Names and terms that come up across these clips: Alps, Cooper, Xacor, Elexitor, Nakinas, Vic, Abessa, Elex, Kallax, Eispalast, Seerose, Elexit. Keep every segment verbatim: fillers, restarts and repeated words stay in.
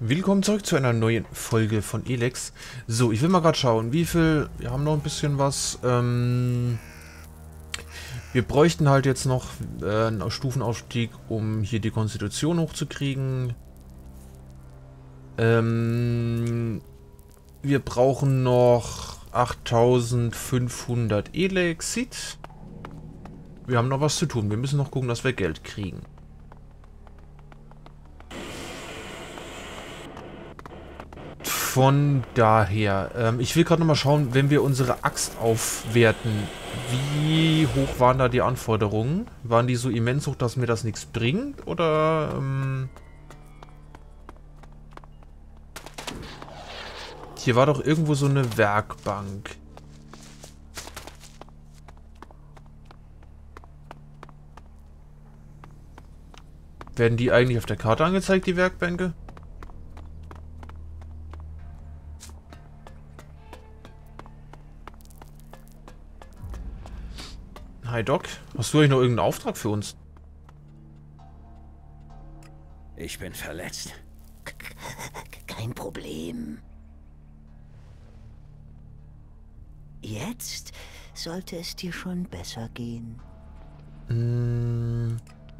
Willkommen zurück zu einer neuen Folge von Elex. So, ich will mal gerade schauen, wie viel... Wir haben noch ein bisschen was. Ähm, wir bräuchten halt jetzt noch äh, einen Stufenaufstieg, um hier die Konstitution hochzukriegen. Ähm, wir brauchen noch achttausendfünfhundert Elexit. Wir haben noch was zu tun. Wir müssen noch gucken, dass wir Geld kriegen. Von daher, ähm, ich will gerade nochmal schauen, wenn wir unsere Axt aufwerten, wie hoch waren da die Anforderungen? Waren die so immens hoch, dass mir das nichts bringt? Oder... Ähm, hier war doch irgendwo so eine Werkbank. Werden die eigentlich auf der Karte angezeigt, die Werkbänke? Hi Doc, hast du eigentlich noch irgendeinen Auftrag für uns? Ich bin verletzt. Kein Problem. Jetzt sollte es dir schon besser gehen. Mm.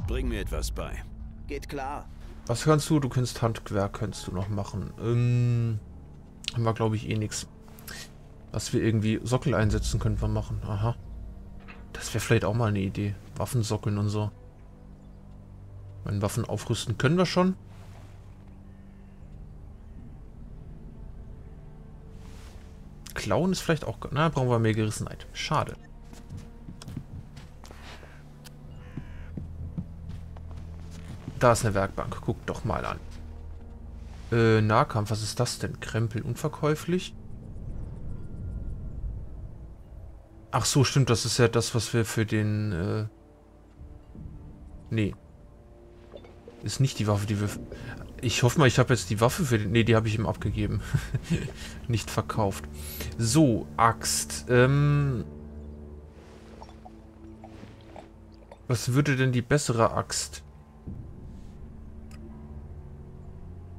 Bring mir etwas bei. Geht klar. Was kannst du? Du kannst Handwerk, kannst du noch machen. Ähm, haben wir, glaube ich, eh nichts. Was wir irgendwie Sockel einsetzen, können wir machen. Aha. Das wäre vielleicht auch mal eine Idee. Waffensockeln und so. Meine Waffen aufrüsten können wir schon. Klauen ist vielleicht auch... Na, brauchen wir mehr Gerissenheit. Schade. Da ist eine Werkbank. Guck doch mal an. Äh, Nahkampf. Was ist das denn? Krempel unverkäuflich. Ach so, stimmt, das ist ja das, was wir für den... Äh nee. Ist nicht die Waffe, die wir... Ich hoffe mal, ich habe jetzt die Waffe für den... Nee, die habe ich ihm abgegeben. Nicht verkauft. So, Axt. Ähm... Was würde denn die bessere Axt?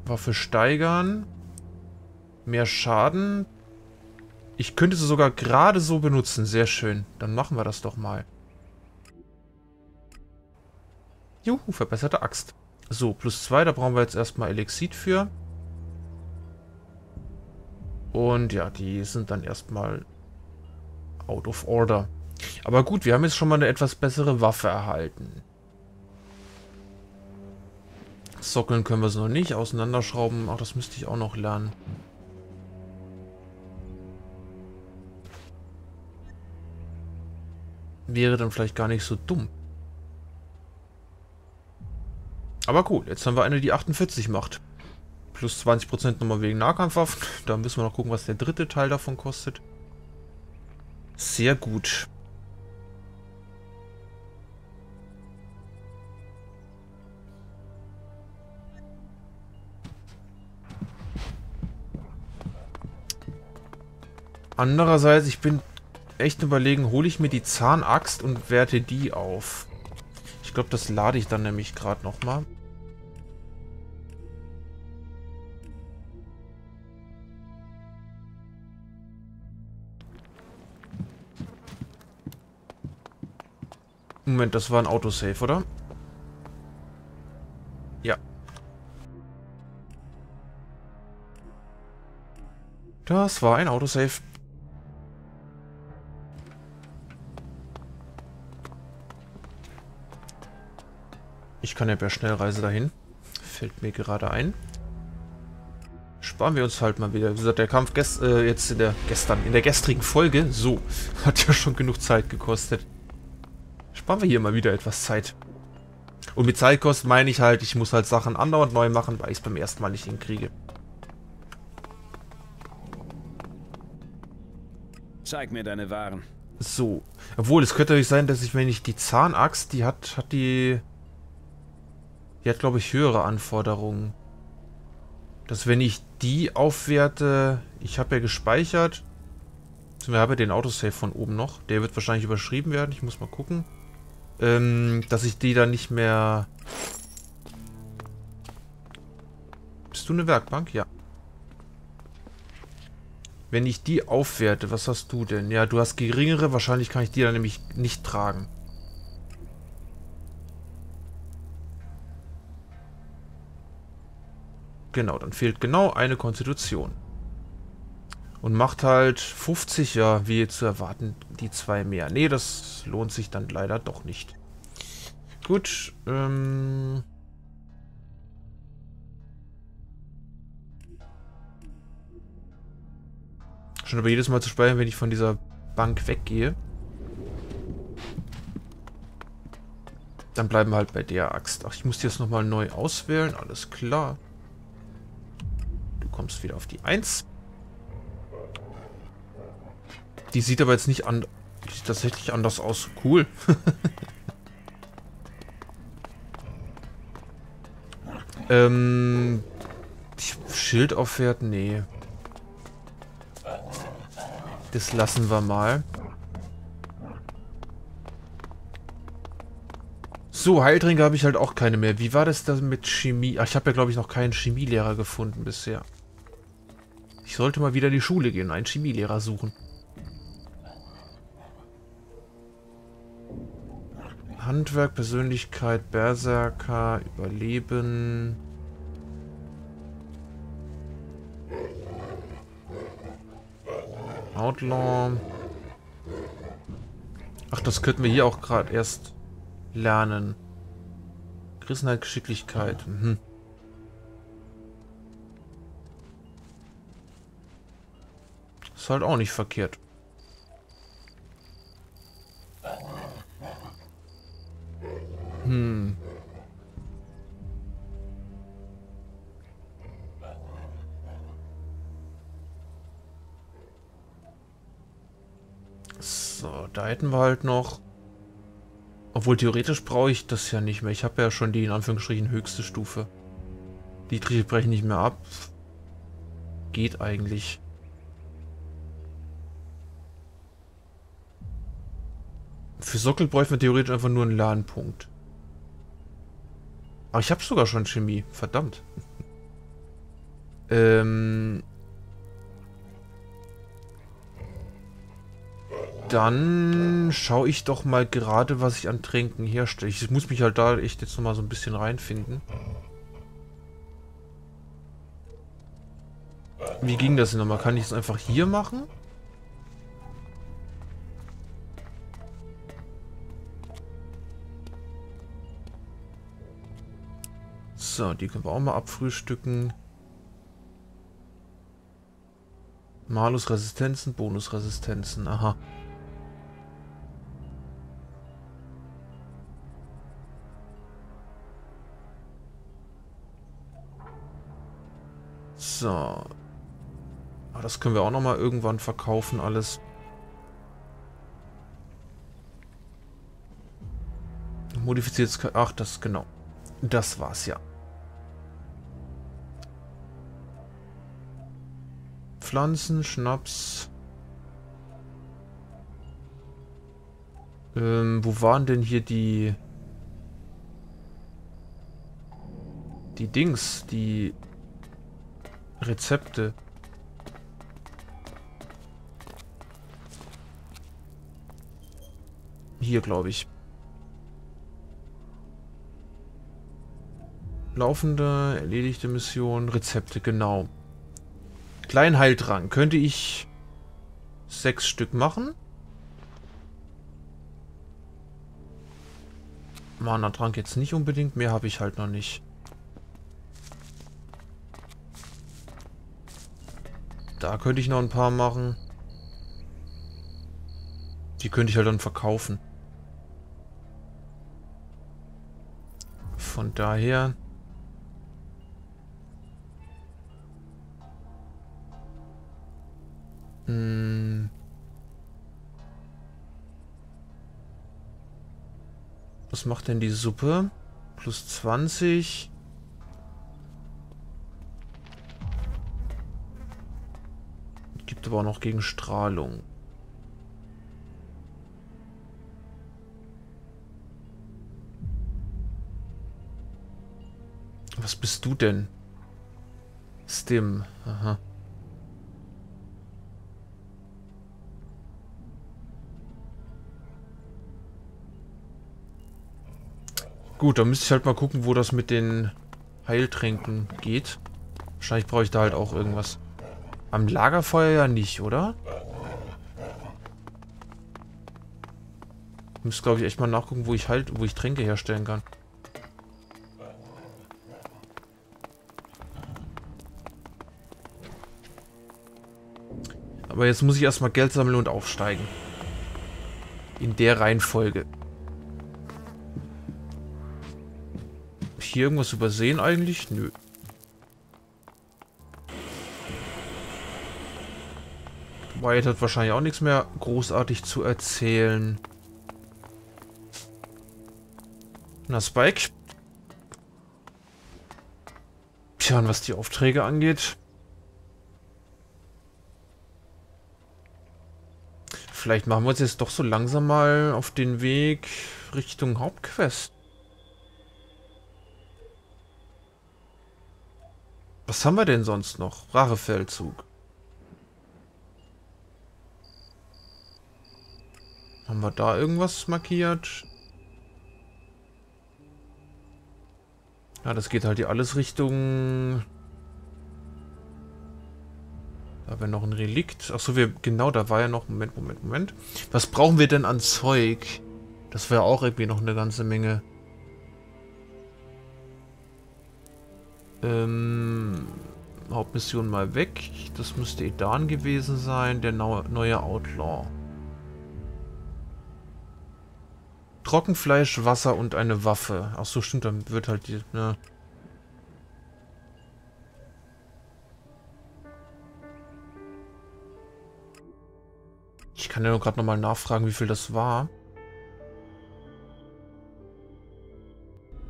Waffe steigern. Mehr Schaden. Ich könnte sie sogar gerade so benutzen. Sehr schön. Dann machen wir das doch mal. Juhu, verbesserte Axt. So, plus zwei. Da brauchen wir jetzt erstmal Elexit für. Und ja, die sind dann erstmal out of order. Aber gut, wir haben jetzt schon mal eine etwas bessere Waffe erhalten. Sockeln können wir es noch nicht. Auseinanderschrauben, ach, das müsste ich auch noch lernen. Wäre dann vielleicht gar nicht so dumm. Aber cool, jetzt haben wir eine, die achtundvierzig macht. Plus zwanzig Prozent nochmal wegen Nahkampfwaffen. Da müssen wir noch gucken, was der dritte Teil davon kostet. Sehr gut. Andererseits, ich bin echt überlegen, hole ich mir die Zahnaxt und werte die auf. Ich glaube, das lade ich dann nämlich gerade nochmal. Moment, das war ein Autosave, oder? Ja. Das war ein Autosave. Ich kann ja per Schnellreise dahin. Fällt mir gerade ein. Sparen wir uns halt mal wieder. Wie gesagt, der Kampf gest äh, jetzt in der gestern, in der gestrigen Folge, so, hat ja schon genug Zeit gekostet. Sparen wir hier mal wieder etwas Zeit. Und mit Zeit kostet meine ich halt, ich muss halt Sachen andauernd neu machen, weil ich es beim ersten Mal nicht hinkriege. Zeig mir deine Waren. So. Obwohl, es könnte natürlich sein, dass ich, wenn ich die Zahnaxt, die hat, hat die... Die hat, glaube ich, höhere Anforderungen. Dass wenn ich die aufwerte... Ich habe ja gespeichert. Wir haben ja den Autosave von oben noch. Der wird wahrscheinlich überschrieben werden. Ich muss mal gucken. Ähm, dass ich die dann nicht mehr... Bist du eine Werkbank? Ja. Wenn ich die aufwerte, was hast du denn? Ja, du hast geringere. Wahrscheinlich kann ich die dann nämlich nicht tragen. Genau, dann fehlt genau eine Konstitution. Und macht halt fünfzig, ja, wie zu erwarten, die zwei mehr. Nee, das lohnt sich dann leider doch nicht. Gut, ähm... schon aber jedes Mal zu speichern, wenn ich von dieser Bank weggehe. Dann bleiben wir halt bei der Axt. Ach, ich muss die jetzt nochmal neu auswählen. Alles klar. Du kommst wieder auf die eins. Die sieht aber jetzt nicht an... Die sieht tatsächlich anders aus. Cool. ähm... Schild aufwerten? Nee. Das lassen wir mal. So, Heiltränke habe ich halt auch keine mehr. Wie war das denn mit Chemie? Ach, ich habe ja, glaube ich, noch keinen Chemielehrer gefunden bisher. Ich sollte mal wieder in die Schule gehen und einen Chemielehrer suchen. Handwerk, Persönlichkeit, Berserker, Überleben... Outlaw. Ach, das könnten wir hier auch gerade erst lernen. Gerissenheit, Geschicklichkeit. Mhm. Ist halt auch nicht verkehrt. Hm. So, da hätten wir halt noch... Obwohl, theoretisch brauche ich das ja nicht mehr. Ich habe ja schon die, in Anführungsstrichen, höchste Stufe. Die Triebe brechen nicht mehr ab. Geht eigentlich. Für Sockel bräuchten wir theoretisch einfach nur einen Ladenpunkt. Aber ich habe sogar schon Chemie. Verdammt. ähm... Dann schaue ich doch mal gerade, was ich an Tränken herstelle. Ich muss mich halt da echt jetzt nochmal so ein bisschen reinfinden. Wie ging das denn nochmal? Kann ich es einfach hier machen? So, die können wir auch mal abfrühstücken. Malus-Resistenzen, Bonus-Resistenzen, aha. So. Aber das können wir auch nochmal irgendwann verkaufen, alles. Modifiziertes... Ach, das, genau. Das war's ja. Pflanzen, Schnaps. Ähm, wo waren denn hier die... Die Dings, die... Rezepte. Hier, glaube ich. Laufende, erledigte Mission, Rezepte, genau. Kleinen Heiltrank. Könnte ich sechs Stück machen? Mana-Trank jetzt nicht unbedingt. Mehr habe ich halt noch nicht. Da könnte ich noch ein paar machen. Die könnte ich halt dann verkaufen. Von daher... Hm. Was macht denn die Suppe? Plus zwanzig... aber auch noch gegen Strahlung. Was bist du denn? Stim. Aha. Gut, dann müsste ich halt mal gucken, wo das mit den Heiltränken geht. Wahrscheinlich brauche ich da halt auch irgendwas. Am Lagerfeuer ja nicht, oder? Ich muss, glaube ich, echt mal nachgucken, wo ich halt, wo ich Tränke herstellen kann. Aber jetzt muss ich erstmal Geld sammeln und aufsteigen. In der Reihenfolge. Hab ich hier irgendwas übersehen eigentlich? Nö. Wyatt hat wahrscheinlich auch nichts mehr großartig zu erzählen. Na, Spike. Tja, und was die Aufträge angeht. Vielleicht machen wir uns jetzt doch so langsam mal auf den Weg Richtung Hauptquest. Was haben wir denn sonst noch? Rachefeldzug. Haben wir da irgendwas markiert? Ja, das geht halt hier alles Richtung... Da wäre noch ein Relikt. Achso, wir... Genau, da war ja noch... Moment, Moment, Moment. Was brauchen wir denn an Zeug? Das wäre auch irgendwie noch eine ganze Menge. Ähm... Hauptmission mal weg. Das müsste Edan gewesen sein. Der neue Outlaw. Trockenfleisch, Wasser und eine Waffe. Ach so, stimmt, dann wird halt die... Ne. Ich kann ja nur gerade nochmal nachfragen, wie viel das war.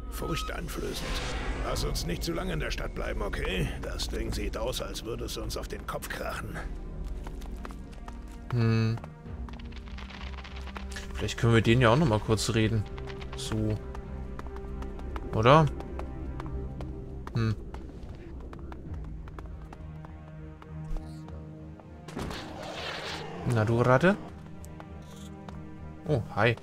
Furchteinflößend. Lass uns nicht zu lange in der Stadt bleiben, okay? Das Ding sieht aus, als würde es uns auf den Kopf krachen. Hm... Vielleicht können wir den ja auch noch mal kurz reden. So. Oder? Hm. Na, du Ratte? Oh, hi.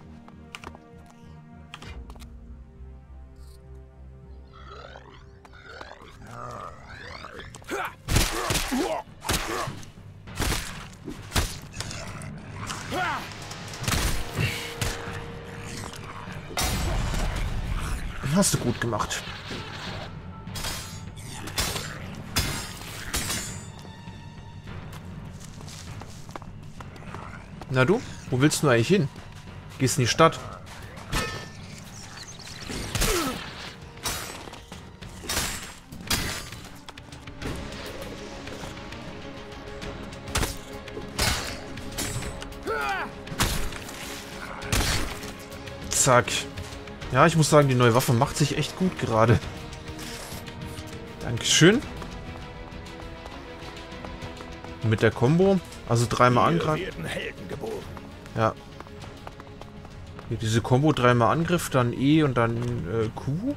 Hast du gut gemacht. Na du, wo willst du eigentlich hin? Gehst in die Stadt. Zack. Ja, ich muss sagen, die neue Waffe macht sich echt gut gerade. Dankeschön. Mit der Combo. Also dreimal Angriff. Ja. Hier diese Combo dreimal Angriff, dann E und dann äh, Q.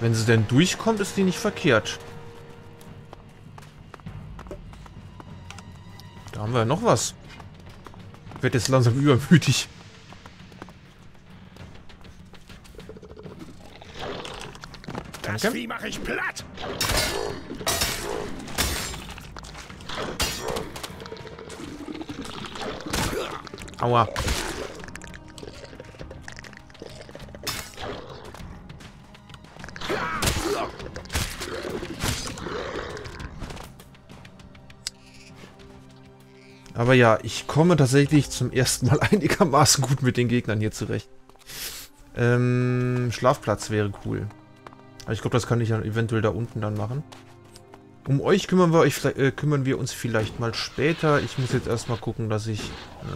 Wenn sie denn durchkommt, ist die nicht verkehrt. Da haben wir ja noch was. Ich werde jetzt langsam übermütig. Das Vieh mache ich platt! Aua. Aber ja, ich komme tatsächlich zum ersten Mal einigermaßen gut mit den Gegnern hier zurecht. Ähm, Schlafplatz wäre cool. Ich glaube, das kann ich dann eventuell da unten dann machen. Um euch kümmern wir, euch, äh, kümmern wir uns vielleicht mal später. Ich muss jetzt erstmal gucken, dass ich äh,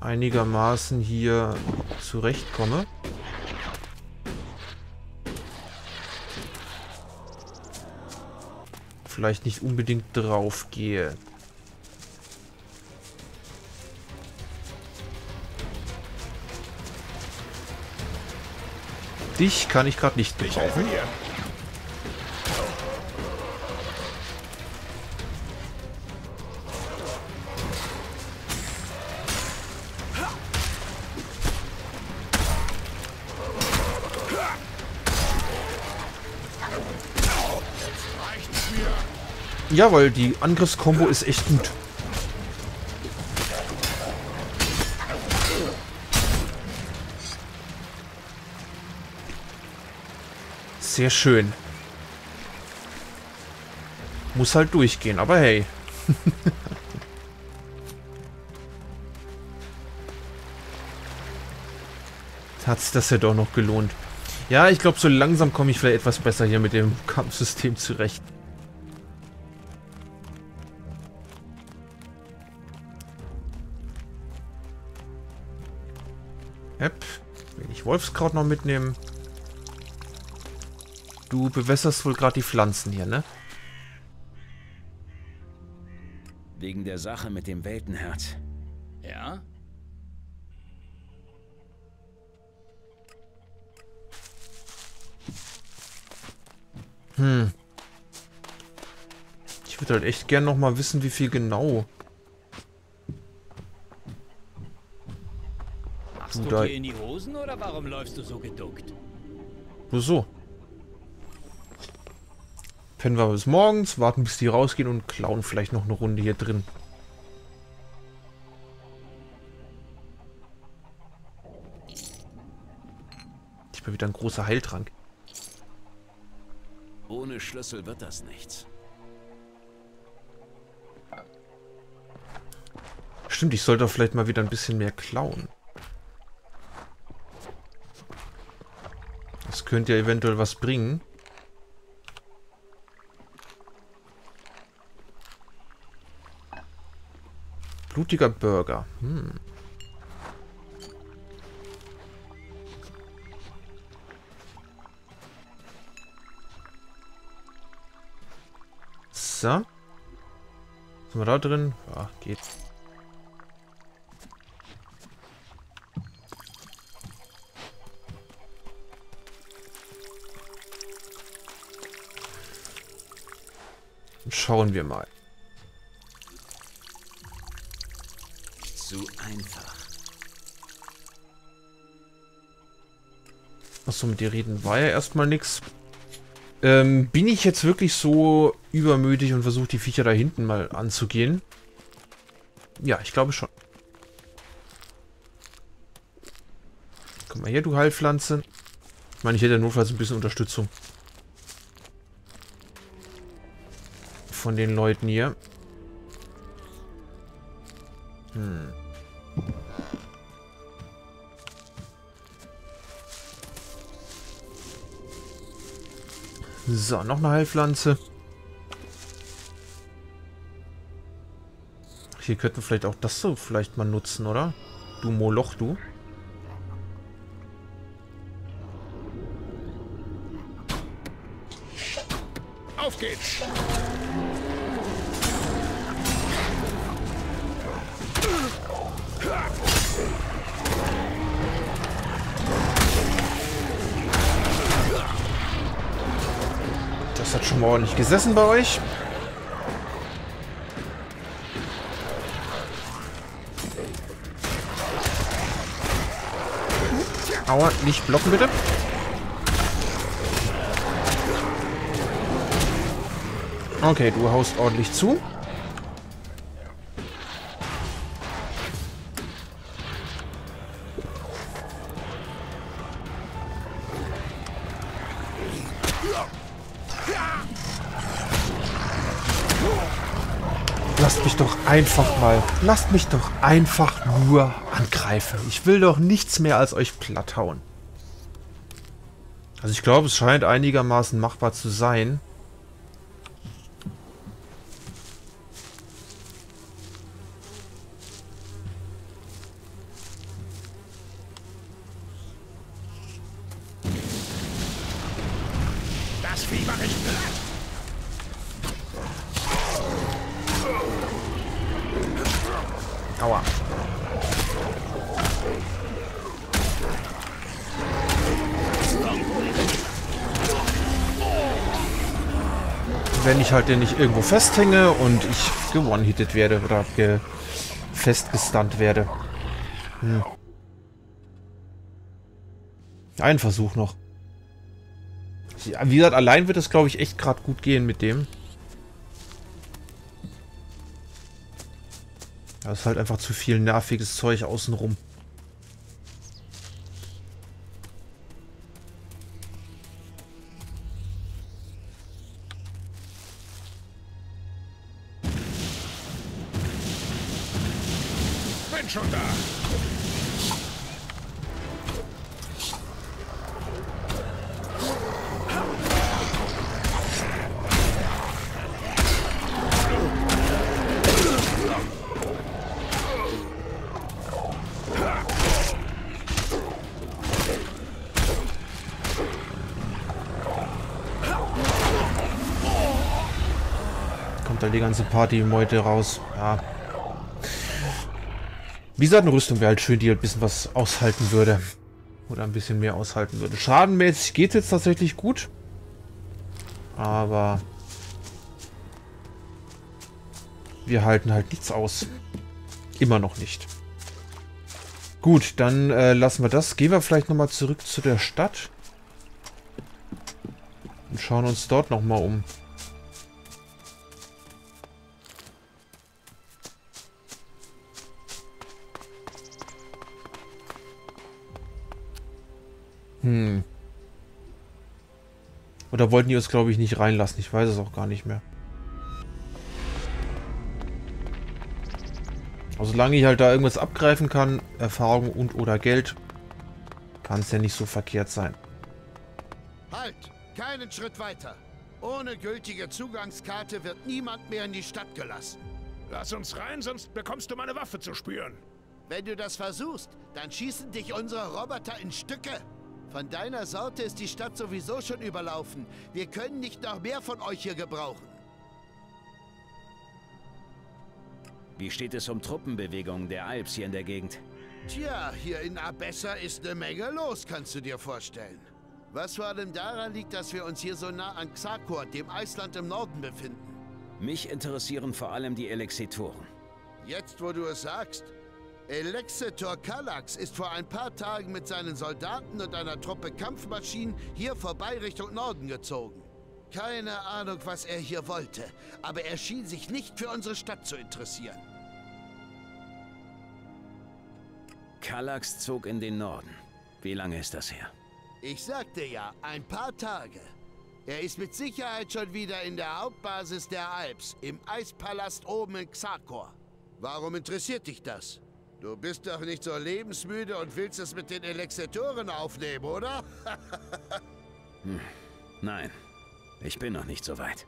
einigermaßen hier zurechtkomme. Vielleicht nicht unbedingt drauf gehe. Dich kann ich gerade nicht gebrauchen. Ja, weil die Angriffskombo ist echt gut. Sehr schön. Muss halt durchgehen, aber hey. Hat sich das ja doch noch gelohnt. Ja, ich glaube, so langsam komme ich vielleicht etwas besser hier mit dem Kampfsystem zurecht. App. Will ich Wolfskraut noch mitnehmen? Du bewässerst wohl gerade die Pflanzen hier, ne? Wegen der Sache mit dem Weltenherz. Ja? Hm. Ich würde halt echt gern noch mal wissen, wie viel genau machst du da dir in die Hosen oder warum läufst du so geduckt? Nur so. Können wir bis morgens, warten bis die rausgehen und klauen vielleicht noch eine Runde hier drin. Ich bin wieder ein großer Heiltrank. Ohne Schlüssel wird das nichts. Stimmt, ich sollte vielleicht mal wieder ein bisschen mehr klauen. Das könnte ja eventuell was bringen. Blutiger Burger. Hm. So. Was haben wir da drin? Ja, geht. Und schauen wir mal. Zu einfach. Achso, mit dir reden war ja erstmal nichts. Ähm, bin ich jetzt wirklich so übermütig und versuche die Viecher da hinten mal anzugehen? Ja, ich glaube schon. Komm mal her, du Heilpflanze. Ich meine, ich hätte notfalls ein bisschen Unterstützung. Von den Leuten hier. Hm. So, noch eine Heilpflanze. Hier könnten wir vielleicht auch das so vielleicht mal nutzen, oder? Du Moloch, du. Auf geht's! Das hat schon mal ordentlich gesessen bei euch. Aua, nicht blocken bitte. Okay, du haust ordentlich zu. Lasst mich doch einfach mal, lasst mich doch einfach nur angreifen. Ich will doch nichts mehr als euch platt hauen. Also ich glaube, es scheint einigermaßen machbar zu sein. Das Vieh mache ich platt. Aua. Stop. wenn ich halt den nicht irgendwo festhänge und ich ge-one-hitted werde oder ge festgestunt werde. Hm. Ein Versuch noch. Wie gesagt, allein wird es, glaube ich, echt gerade gut gehen mit dem. Das ist halt einfach zu viel nerviges Zeug außenrum. Bin schon da. Die ganze Party-Meute raus. Ja. Wie gesagt, eine Rüstung wäre halt schön, die halt ein bisschen was aushalten würde. Oder ein bisschen mehr aushalten würde. Schadenmäßig geht es jetzt tatsächlich gut. Aber wir halten halt nichts aus. Immer noch nicht. Gut, dann äh, lassen wir das. Gehen wir vielleicht nochmal zurück zu der Stadt. Und schauen uns dort nochmal um. Hm. Oder wollten die uns, glaube ich, nicht reinlassen? Ich weiß es auch gar nicht mehr. Aber solange ich halt da irgendwas abgreifen kann, Erfahrung und oder Geld, kann es ja nicht so verkehrt sein. Halt! Keinen Schritt weiter! Ohne gültige Zugangskarte wird niemand mehr in die Stadt gelassen. Lass uns rein, sonst bekommst du meine Waffe zu spüren. Wenn du das versuchst, dann schießen dich unsere Roboter in Stücke. Von deiner Sorte ist die Stadt sowieso schon überlaufen. Wir können nicht noch mehr von euch hier gebrauchen. Wie steht es um Truppenbewegungen der Alps hier in der Gegend? Tja, hier in Abessa ist eine Menge los, kannst du dir vorstellen. Was vor allem daran liegt, dass wir uns hier so nah an Xacor, dem Eisland im Norden, befinden. Mich interessieren vor allem die Elexitoren. Jetzt, wo du es sagst. Elexitor Kallax ist vor ein paar Tagen mit seinen Soldaten und einer Truppe Kampfmaschinen hier vorbei Richtung Norden gezogen. Keine Ahnung, was er hier wollte, aber er schien sich nicht für unsere Stadt zu interessieren. Kallax zog in den Norden. Wie lange ist das her? Ich sagte ja, ein paar Tage. Er ist mit Sicherheit schon wieder in der Hauptbasis der Alps, im Eispalast oben in Xacor. Warum interessiert dich das? Du bist doch nicht so lebensmüde und willst es mit den Elexitoren aufnehmen, oder? hm. Nein, ich bin noch nicht so weit.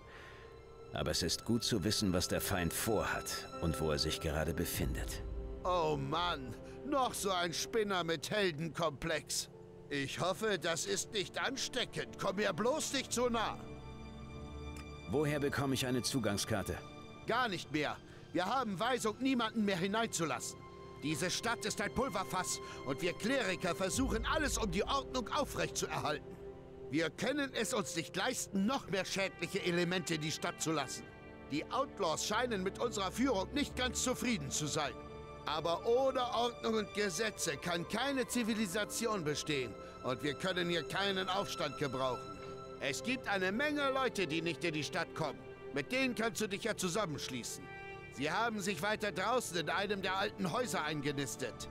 Aber es ist gut zu wissen, was der Feind vorhat und wo er sich gerade befindet. Oh Mann, noch so ein Spinner mit Heldenkomplex. Ich hoffe, das ist nicht ansteckend. Komm mir bloß nicht zu nah. Woher bekomme ich eine Zugangskarte? Gar nicht mehr. Wir haben Weisung, niemanden mehr hineinzulassen. Diese Stadt ist ein Pulverfass und wir Kleriker versuchen alles, um die Ordnung aufrechtzuerhalten. Wir können es uns nicht leisten, noch mehr schädliche Elemente in die Stadt zu lassen. Die Outlaws scheinen mit unserer Führung nicht ganz zufrieden zu sein. Aber ohne Ordnung und Gesetze kann keine Zivilisation bestehen und wir können hier keinen Aufstand gebrauchen. Es gibt eine Menge Leute, die nicht in die Stadt kommen. Mit denen kannst du dich ja zusammenschließen. Sie haben sich weiter draußen in einem der alten Häuser eingenistet.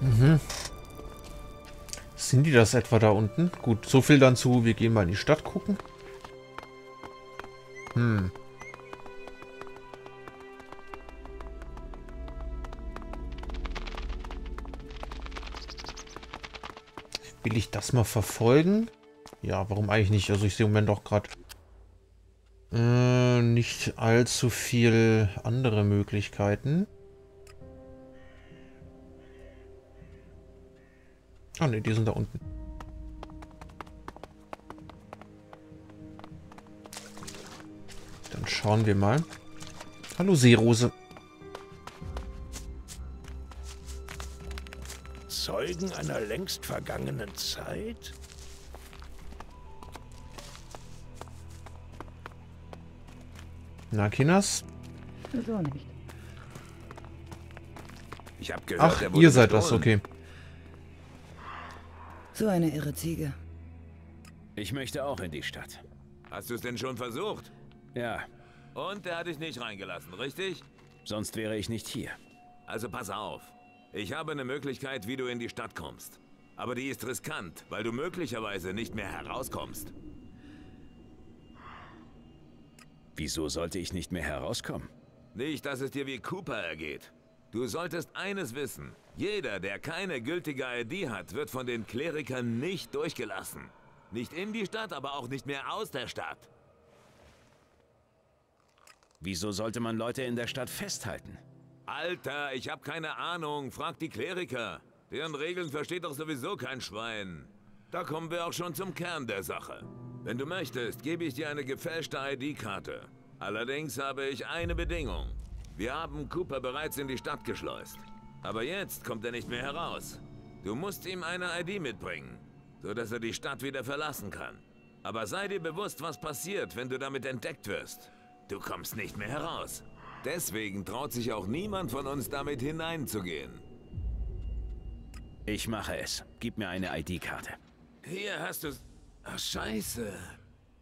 Mhm. Sind die das etwa da unten? Gut, so viel dann zu. Wir gehen mal in die Stadt gucken. Hm. Will ich das mal verfolgen? Ja, warum eigentlich nicht? Also ich sehe im Moment doch gerade Äh, nicht allzu viel andere Möglichkeiten. Ah ne, die sind da unten. Dann schauen wir mal. Hallo Seerose. Zeugen einer längst vergangenen Zeit? Nakinas? So nicht. Ich hab gehört, ach, ihr seid das, okay. So eine irre Ziege. Ich möchte auch in die Stadt. Hast du es denn schon versucht? Ja. Und der hat dich nicht reingelassen, richtig? Sonst wäre ich nicht hier. Also pass auf. Ich habe eine Möglichkeit, wie du in die Stadt kommst. Aber die ist riskant, weil du möglicherweise nicht mehr herauskommst. Wieso sollte ich nicht mehr herauskommen? Nicht, dass es dir wie Cooper ergeht. Du solltest eines wissen. Jeder, der keine gültige I D hat, wird von den Klerikern nicht durchgelassen. Nicht in die Stadt, aber auch nicht mehr aus der Stadt. Wieso sollte man Leute in der Stadt festhalten? Alter, ich habe keine Ahnung. Frag die Kleriker. Deren Regeln versteht doch sowieso kein Schwein. Da kommen wir auch schon zum Kern der Sache. Wenn du möchtest, gebe ich dir eine gefälschte I D-Karte. Allerdings habe ich eine Bedingung. Wir haben Cooper bereits in die Stadt geschleust. Aber jetzt kommt er nicht mehr heraus. Du musst ihm eine I D mitbringen, sodass er die Stadt wieder verlassen kann. Aber sei dir bewusst, was passiert, wenn du damit entdeckt wirst. Du kommst nicht mehr heraus. Deswegen traut sich auch niemand von uns, damit hineinzugehen. Ich mache es. Gib mir eine I D-Karte. Hier hast du's. Ach, scheiße.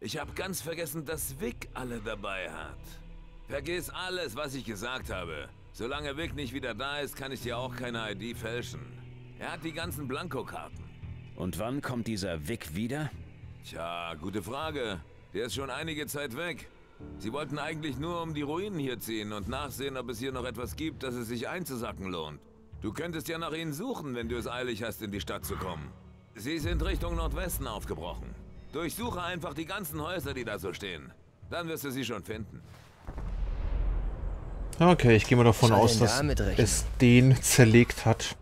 Ich habe ganz vergessen, dass Vic alle dabei hat. Vergiss alles, was ich gesagt habe. Solange Vic nicht wieder da ist, kann ich dir auch keine I D fälschen. Er hat die ganzen Blankokarten. Und wann kommt dieser Vic wieder? Tja, gute Frage. Der ist schon einige Zeit weg. Sie wollten eigentlich nur um die Ruinen hier ziehen und nachsehen, ob es hier noch etwas gibt, dass es sich einzusacken lohnt. Du könntest ja nach ihnen suchen, wenn du es eilig hast, in die Stadt zu kommen. Sie sind Richtung Nordwesten aufgebrochen. Durchsuche einfach die ganzen Häuser, die da so stehen. Dann wirst du sie schon finden. Okay, ich gehe mal davon aus, dass es den zerlegt hat.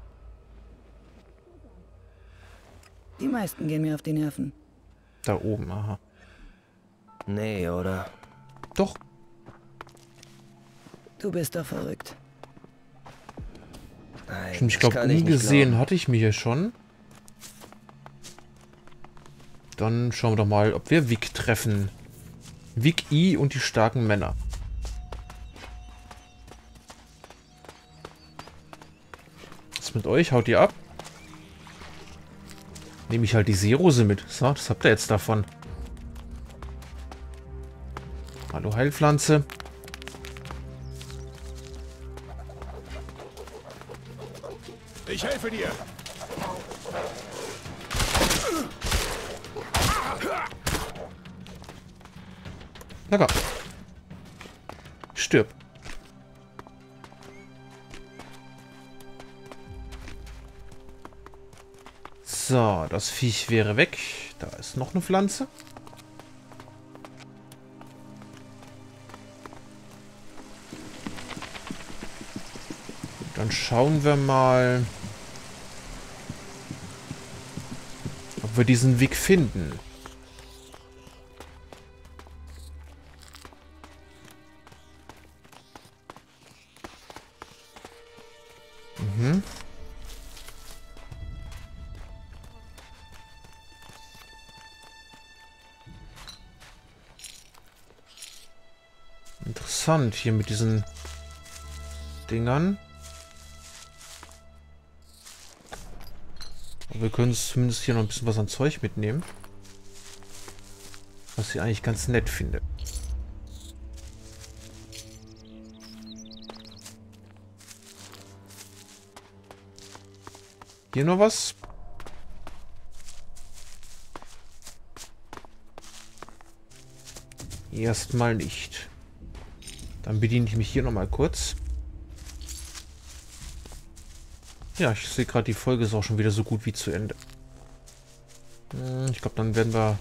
Die meisten gehen mir auf die Nerven. Da oben, aha. Nee, oder? Doch. Du bist doch verrückt. Nein, ich glaube, umgesehen hatte ich mich ja schon. Dann schauen wir doch mal, ob wir Vic treffen. Vic I und die starken Männer. Was mit euch? Haut ihr ab? Nehme ich halt die Seerose mit. So, das habt ihr jetzt davon. Hallo Heilpflanze. Ich helfe dir. Na komm. Stirb. So, das Viech wäre weg. Da ist noch eine Pflanze. Dann schauen wir mal, ob wir diesen Weg finden. Mhm. Interessant hier mit diesen Dingern. Wir können zumindest hier noch ein bisschen was an Zeug mitnehmen. Was ich eigentlich ganz nett finde. Hier noch was? Erstmal nicht. Dann bediene ich mich hier nochmal kurz. Ja, ich sehe gerade, die Folge ist auch schon wieder so gut wie zu Ende. Ich glaube, dann werden wir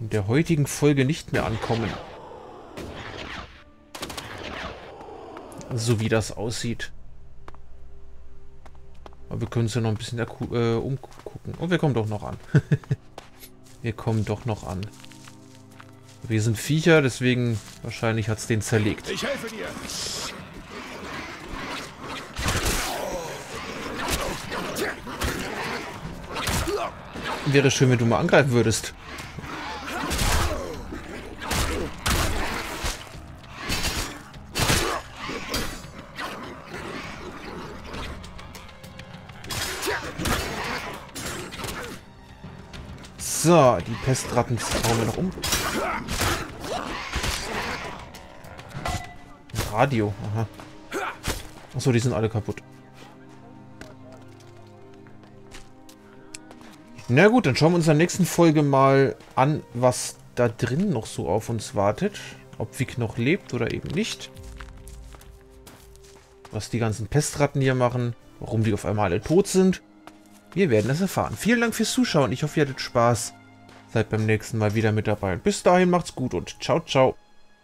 in der heutigen Folge nicht mehr ankommen. So wie das aussieht. Aber wir können uns ja noch ein bisschen äh, umgucken. Und wir kommen doch noch an. Wir kommen doch noch an. Wir sind Viecher, deswegen wahrscheinlich hat es den zerlegt. Ich helfe dir. Wäre schön, wenn du mal angreifen würdest. So, die Pestratten hauen wir noch um. Radio, aha. Achso, die sind alle kaputt. Na gut, dann schauen wir uns in der nächsten Folge mal an, was da drin noch so auf uns wartet. Ob Vic noch lebt oder eben nicht. Was die ganzen Pestratten hier machen. Warum die auf einmal alle tot sind. Wir werden es erfahren. Vielen Dank fürs Zuschauen. Ich hoffe, ihr hattet Spaß. Seid beim nächsten Mal wieder mit dabei. Bis dahin, macht's gut und ciao, ciao.